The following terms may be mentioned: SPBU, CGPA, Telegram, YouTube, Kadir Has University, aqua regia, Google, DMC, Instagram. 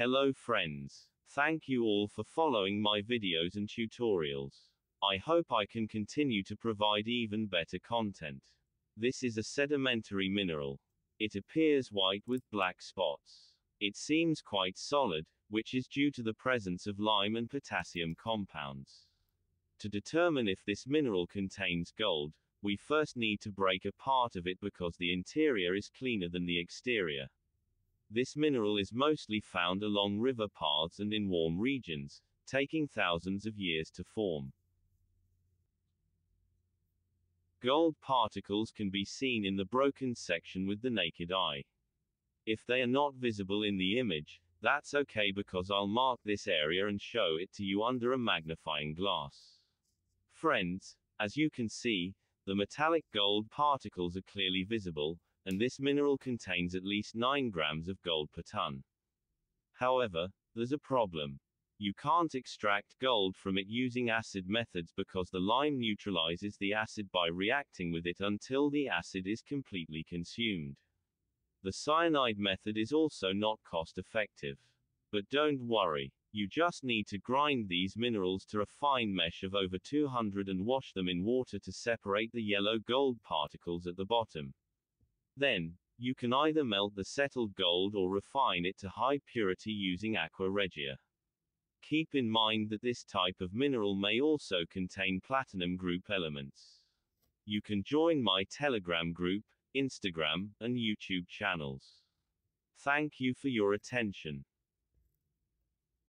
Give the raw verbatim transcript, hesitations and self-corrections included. Hello friends. Thank you all for following my videos and tutorials. I hope I can continue to provide even better content. This is a sedimentary mineral. It appears white with black spots. It seems quite solid, which is due to the presence of lime and potassium compounds. To determine if this mineral contains gold, we first need to break a part of it because the interior is cleaner than the exterior. This mineral is mostly found along river paths and in warm regions, taking thousands of years to form. Gold particles can be seen in the broken section with the naked eye. If they are not visible in the image, that's okay because I'll mark this area and show it to you under a magnifying glass. Friends, as you can see, the metallic gold particles are clearly visible, and this mineral contains at least nine grams of gold per ton. However, there's a problem. You can't extract gold from it using acid methods because the lime neutralizes the acid by reacting with it until the acid is completely consumed. The cyanide method is also not cost effective. But don't worry, you just need to grind these minerals to a fine mesh of over two hundred and wash them in water to separate the yellow gold particles at the bottom. Then, you can either melt the settled gold or refine it to high purity using aqua regia. Keep in mind that this type of mineral may also contain platinum group elements. You can join my Telegram group, Instagram, and YouTube channels. Thank you for your attention.